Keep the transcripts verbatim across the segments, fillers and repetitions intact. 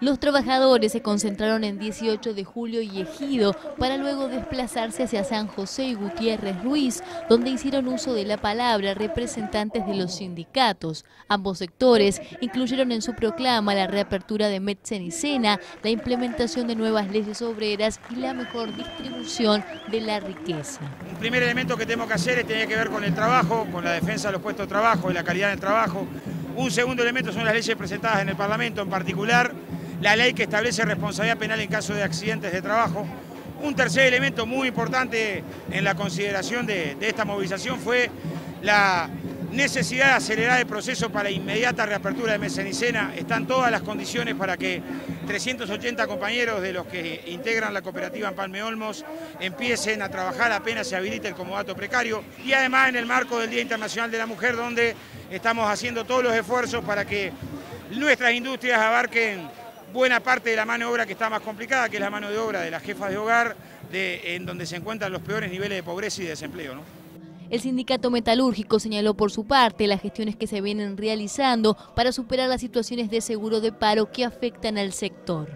Los trabajadores se concentraron en dieciocho de julio y Ejido para luego desplazarse hacia San José y Gutiérrez Ruiz, donde hicieron uso de la palabra representantes de los sindicatos. Ambos sectores incluyeron en su proclama la reapertura de Metzen y Sena, la implementación de nuevas leyes obreras y la mejor distribución de la riqueza. El primer elemento que tenemos que hacer es tiene que ver con el trabajo, con la defensa de los puestos de trabajo y la calidad del trabajo. Un segundo elemento son las leyes presentadas en el Parlamento, en particular la ley que establece responsabilidad penal en caso de accidentes de trabajo. Un tercer elemento muy importante en la consideración de, de esta movilización fue la necesidad de acelerar el proceso para inmediata reapertura de Metzen y Sena. Están todas las condiciones para que trescientos ochenta compañeros de los que integran la cooperativa Empalme Olmos empiecen a trabajar apenas se habilite el comodato precario. Y además en el marco del Día Internacional de la Mujer, donde estamos haciendo todos los esfuerzos para que nuestras industrias abarquen buena parte de la mano de obra que está más complicada, que es la mano de obra de las jefas de hogar, de, en donde se encuentran los peores niveles de pobreza y de desempleo, ¿no? El sindicato metalúrgico señaló por su parte las gestiones que se vienen realizando para superar las situaciones de seguro de paro que afectan al sector.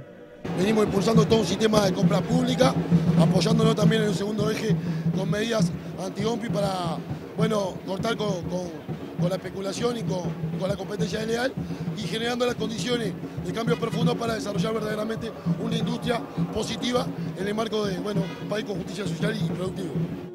Venimos impulsando todo un sistema de compra pública, apoyándonos también en el segundo eje con medidas anti-OMPI para, bueno, cortar con, con, con la especulación y con, con la competencia desleal, y generando las condiciones de cambio profundo para desarrollar verdaderamente una industria positiva en el marco de, bueno, un país con justicia social y productivo.